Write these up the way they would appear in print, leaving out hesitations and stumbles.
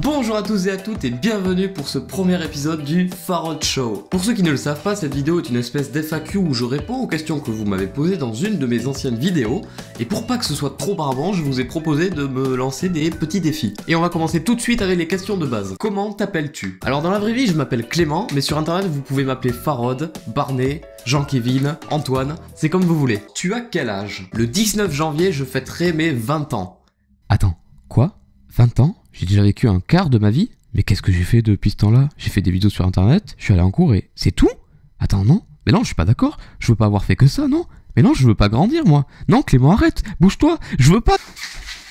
Bonjour à tous et à toutes et bienvenue pour ce premier épisode du Farod Show. Pour ceux qui ne le savent pas, cette vidéo est une espèce d'FAQ où je réponds aux questions que vous m'avez posées dans une de mes anciennes vidéos, et pour pas que ce soit trop barbant, je vous ai proposé de me lancer des petits défis. Et on va commencer tout de suite avec les questions de base. Comment t'appelles-tu? Alors dans la vraie vie, je m'appelle Clément, mais sur internet vous pouvez m'appeler Farod, Barney, Jean-Kévin, Antoine, c'est comme vous voulez. Tu as quel âge? Le 19 janvier, je fêterai mes 20 ans. Attends, quoi? 20 ans? J'ai déjà vécu un quart de ma vie, mais qu'est-ce que j'ai fait depuis ce temps-là? J'ai fait des vidéos sur internet, je suis allé en cours et c'est tout? Attends, non, mais non, je suis pas d'accord, je veux pas avoir fait que ça, non? Mais non, je veux pas grandir, moi. Non, Clément, arrête, bouge-toi, je veux pas...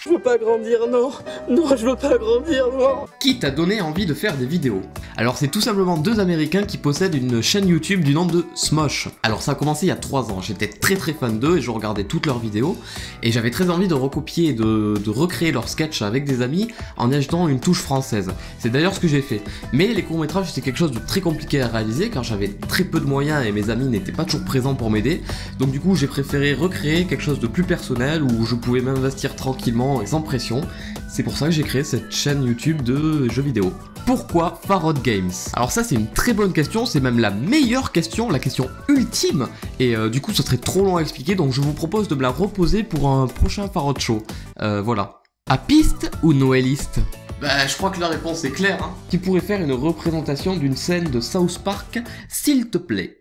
Je veux pas grandir, non. Non, je veux pas grandir, non. Qui t'a donné envie de faire des vidéos? Alors c'est tout simplement deux Américains qui possèdent une chaîne YouTube du nom de Smosh. Alors ça a commencé il y a 3 ans, j'étais très fan d'eux et je regardais toutes leurs vidéos. Et j'avais très envie de recopier et de recréer leurs sketchs avec des amis en ajoutant une touche française. C'est d'ailleurs ce que j'ai fait. Mais les courts-métrages c'était quelque chose de très compliqué à réaliser car j'avais très peu de moyens et mes amis n'étaient pas toujours présents pour m'aider. Donc du coup j'ai préféré recréer quelque chose de plus personnel où je pouvais m'investir tranquillement et sans pression, c'est pour ça que j'ai créé cette chaîne YouTube de jeux vidéo. Pourquoi Farod Games? Alors ça c'est une très bonne question, c'est même la meilleure question, la question ultime, et du coup ça serait trop long à expliquer, donc je vous propose de me la reposer pour un prochain Farod Show. Voilà. Apiste ou noëliste? Bah je crois que la réponse est claire, hein. Qui pourrait faire une représentation d'une scène de South Park, s'il te plaît?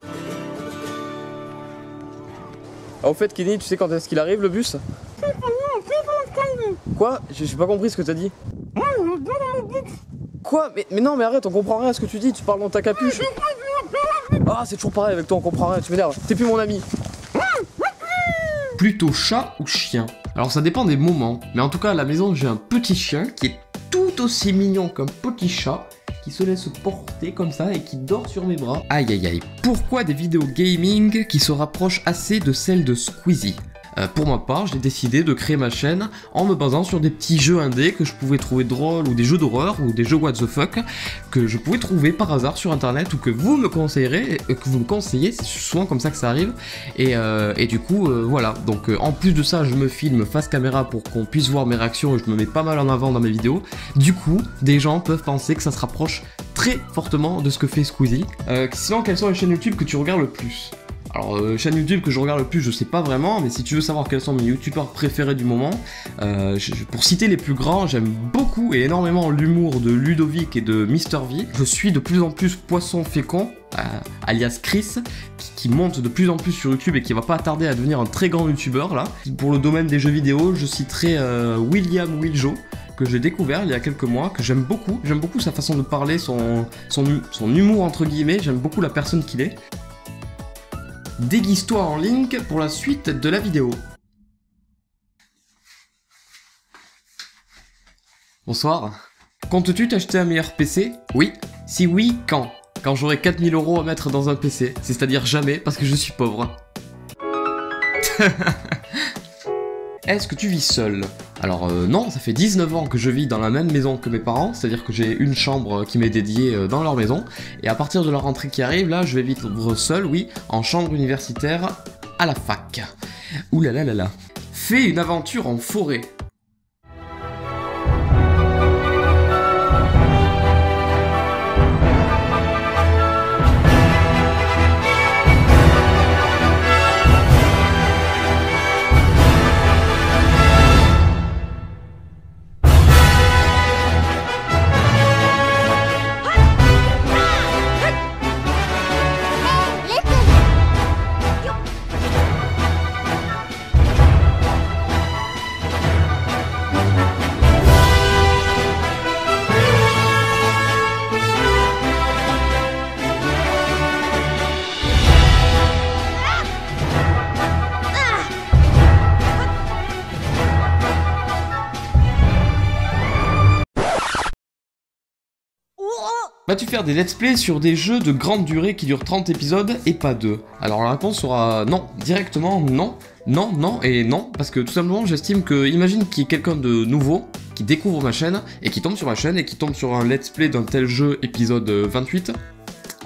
En fait Kenny, tu sais quand est-ce qu'il arrive le bus? Quoi? J'ai pas compris ce que t'as dit. Quoi? Mais non, mais arrête, on comprend rien à ce que tu dis, tu parles dans ta capuche. Ah, c'est toujours pareil avec toi, on comprend rien, tu m'énerves, t'es plus mon ami. Plutôt chat ou chien? Alors ça dépend des moments, mais en tout cas à la maison j'ai un petit chien qui est tout aussi mignon qu'un petit chat, qui se laisse porter comme ça et qui dort sur mes bras. Aïe aïe aïe, pourquoi des vidéos gaming qui se rapprochent assez de celles de Squeezie? Pour ma part, j'ai décidé de créer ma chaîne en me basant sur des petits jeux indés que je pouvais trouver drôles ou des jeux d'horreur ou des jeux what the fuck que je pouvais trouver par hasard sur internet ou que vous me conseillerez, que vous me conseillez, c'est souvent comme ça que ça arrive et du coup voilà, donc en plus de ça je me filme face caméra pour qu'on puisse voir mes réactions et je me mets pas mal en avant dans mes vidéos, du coup des gens peuvent penser que ça se rapproche très fortement de ce que fait Squeezie. Sinon quelles sont les chaînes YouTube que tu regardes le plus? Alors chaîne YouTube que je regarde le plus je sais pas vraiment, mais si tu veux savoir quels sont mes youtubeurs préférés du moment, pour citer les plus grands, j'aime beaucoup et énormément l'humour de Ludovic et de Mr. V. Je suis de plus en plus Poisson Fécond, alias Chris, qui monte de plus en plus sur YouTube et qui va pas tarder à devenir un très grand youtubeur là. Pour le domaine des jeux vidéo, je citerai William Wiljo, que j'ai découvert il y a quelques mois, que j'aime beaucoup sa façon de parler, son humour entre guillemets, j'aime beaucoup la personne qu'il est. Déguise-toi en Link pour la suite de la vidéo. Bonsoir. Comptes-tu t'acheter un meilleur PC? Oui. Si oui, quand? Quand j'aurai 4000 € à mettre dans un PC. C'est-à-dire jamais, parce que je suis pauvre. Est-ce que tu vis seul? Alors non, ça fait 19 ans que je vis dans la même maison que mes parents, c'est-à-dire que j'ai une chambre qui m'est dédiée dans leur maison, et à partir de la rentrée qui arrive, là, je vais vivre seul, oui, en chambre universitaire à la fac. Ouh là là là là. Fais une aventure en forêt. Vas-tu faire des let's play sur des jeux de grande durée qui durent 30 épisodes et pas 2? Alors la réponse sera non, directement non, non, non et non, parce que tout simplement j'estime que, imagine qu'il y ait quelqu'un de nouveau qui découvre ma chaîne et qui tombe sur ma chaîne et qui tombe sur un let's play d'un tel jeu épisode 28,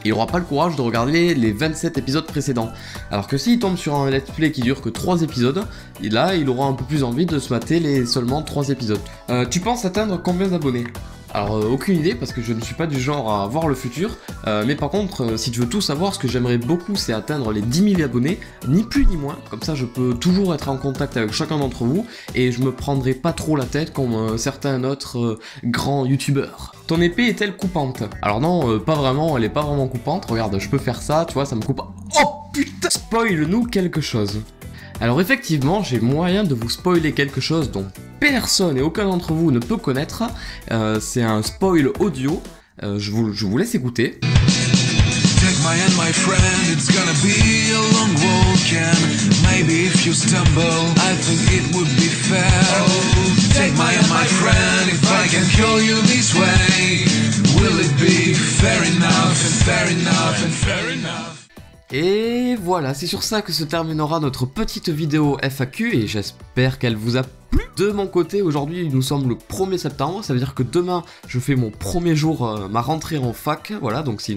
il n'aura pas le courage de regarder les 27 épisodes précédents. Alors que s'il tombe sur un let's play qui dure que 3 épisodes, et là il aura un peu plus envie de se mater les seulement 3 épisodes. Tu penses atteindre combien d'abonnés? Alors aucune idée parce que je ne suis pas du genre à voir le futur, mais par contre si tu veux tout savoir, ce que j'aimerais beaucoup c'est atteindre les 10 000 abonnés, ni plus ni moins, comme ça je peux toujours être en contact avec chacun d'entre vous et je me prendrai pas trop la tête comme certains autres grands youtubeurs. Ton épée est-elle coupante? Alors non, pas vraiment, elle est pas vraiment coupante, regarde je peux faire ça, tu vois ça me coupe... Oh putain! Spoil-nous quelque chose. Alors effectivement, j'ai moyen de vous spoiler quelque chose dont personne et aucun d'entre vous ne peut connaître. C'est un spoil audio, je vous laisse écouter. Take my hand, my friend, it's gonna be a long walk, and maybe if you stumble, I think it would be fair. Take my hand, my friend, if I can cure you this way, will it be fair enough, and fair enough, and fair enough. Et voilà, c'est sur ça que se terminera notre petite vidéo FAQ et j'espère qu'elle vous a plu. De mon côté, aujourd'hui, nous sommes le 1er septembre, ça veut dire que demain, je fais mon premier jour, ma rentrée en fac, voilà, donc c'est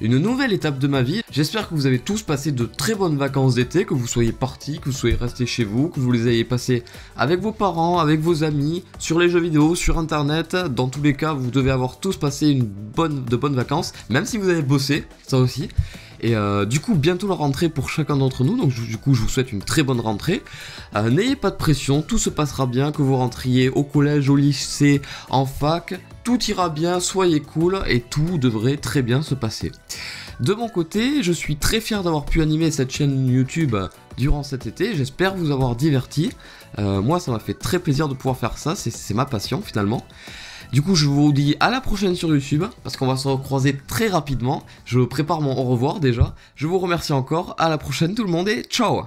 une nouvelle étape de ma vie. J'espère que vous avez tous passé de très bonnes vacances d'été, que vous soyez partis, que vous soyez restés chez vous, que vous les ayez passées avec vos parents, avec vos amis, sur les jeux vidéo, sur internet. Dans tous les cas, vous devez avoir tous passé de bonnes vacances, même si vous avez bossé, ça aussi. Et du coup bientôt la rentrée pour chacun d'entre nous, donc du coup je vous souhaite une très bonne rentrée. N'ayez pas de pression, tout se passera bien, que vous rentriez au collège, au lycée, en fac, tout ira bien, soyez cool et tout devrait très bien se passer. De mon côté, je suis très fier d'avoir pu animer cette chaîne YouTube durant cet été, j'espère vous avoir diverti. Moi ça m'a fait très plaisir de pouvoir faire ça, c'est ma passion finalement. Du coup je vous dis à la prochaine sur YouTube, parce qu'on va se recroiser très rapidement, je prépare mon au revoir déjà, je vous remercie encore, à la prochaine tout le monde et ciao!